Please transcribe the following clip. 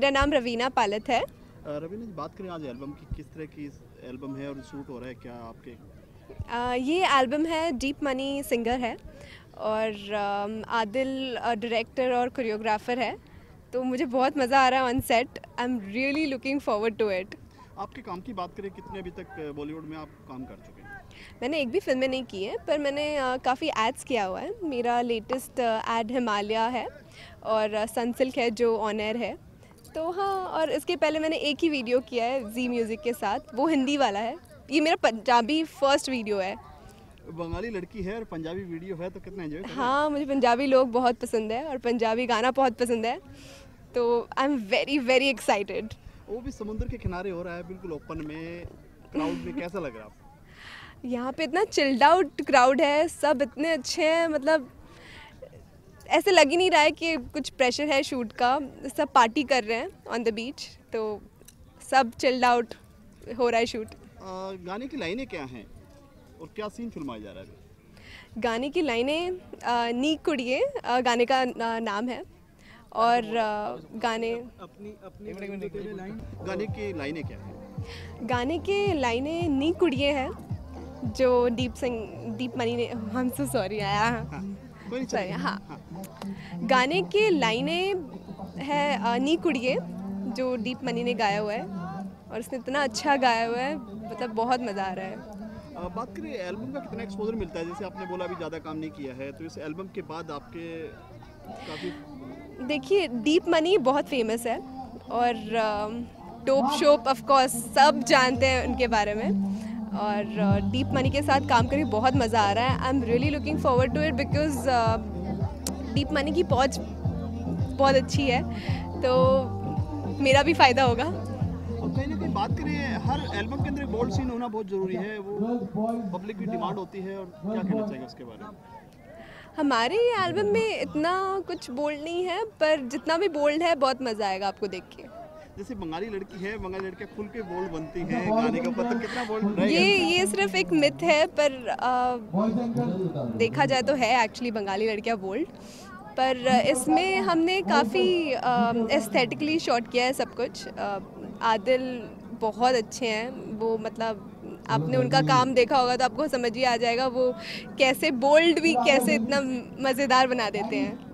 मेरा नाम रवीना पालत है। रवीना जी, बात करें आज एल्बम की, किस तरह की एल्बम है और शूट हो रहा है क्या आपके? ये एल्बम है, डीप मनी सिंगर है और आदिल डायरेक्टर और कोरियोग्राफर है, तो मुझे बहुत मज़ा आ रहा है on set. I am really looking forward to it. आपके काम की बात करें, कितने अभी तक बॉलीवुड में आप काम कर चुके हैं? मैंने एक भी फिल्में नहीं की हैं, पर मैंने काफ़ी एड्स किया हुआ है। मेरा लेटेस्ट एड हिमालया है और सनसिल्क है जो ऑन एयर है, तो हाँ। और इसके पहले मैंने एक ही वीडियो किया है जी म्यूज़िक के साथ, वो हिंदी वाला है। ये मेरा पंजाबी फर्स्ट वीडियो है। बंगाली लड़की है और पंजाबी वीडियो है, तो कितना एंजॉय? हाँ, मुझे पंजाबी लोग बहुत पसंद है और पंजाबी गाना बहुत पसंद है, तो I am very very excited. वो भी समुद्र के किनारे हो रहा है, बिल्कुल ओपन में, क्राउड में कैसा लग रहा है? यहाँ पे इतना चिल्ड आउट क्राउड है, सब इतने अच्छे हैं, मतलब ऐसे लग ही नहीं रहा है कि कुछ प्रेशर है शूट का। सब पार्टी कर रहे हैं ऑन द बीच, तो सब चिल्ड आउट हो रहा है शूट। गाने की लाइनें क्या हैं और क्या सीन फिल्माया जा रहा है? गाने की लाइनें नी कुड़िये गाने का नाम है और गाने की लाइनें क्या हैं? गाने की लाइनें नी कुड़िये हैं जो दीप मनी ने, हम सो सॉरी आया, हाँ। गाने की लाइनें है नी कुड़िये जो दीप मनी ने गाया हुआ है और उसने इतना अच्छा गाया हुआ है, मतलब बहुत मज़ा आ रहा है। बात करें एल्बम का, कितना एक्सपोजर मिलता है? जैसे आपने बोला अभी ज़्यादा काम नहीं किया है, तो इस एल्बम के बाद आपके काफ़ी, देखिए डीप मनी बहुत फेमस है और टोप शोप ऑफ कोर्स सब जानते हैं उनके बारे में, और डीप मनी के साथ काम करके बहुत मज़ा आ रहा है। I am really looking forward to it because deep money की पहुँच बहुत अच्छी है, तो मेरा भी फ़ायदा होगा। कहीं ना कहीं बात करें, हर एल्बम के अंदर एक बोल्ड सीन होना बहुत ज़रूरी है, वो पब्लिक की डिमांड होती है, और क्या कहना चाहिए उसके बारे में? हमारे एल्बम में इतना कुछ बोल्ड नहीं है, पर जितना भी बोल्ड है बहुत मज़ा आएगा आपको देख के। जैसे बंगाली लड़की है, बंगाली लड़कियाँ खुल के बोल्ड बनती हैं गाने के ऊपर, तो कितना बोल्ड रहेगा? ये सिर्फ एक मिथ है, पर देखा जाए तो है एक्चुअली बंगाली लड़कियाँ बोल्ड, पर इसमें हमने काफ़ी एस्थेटिकली शॉट किया है सब कुछ। आदिल बहुत अच्छे हैं, वो मतलब आपने उनका काम देखा होगा तो आपको समझ ही आ जाएगा वो कैसे बोल्ड भी कैसे इतना मज़ेदार बना देते हैं।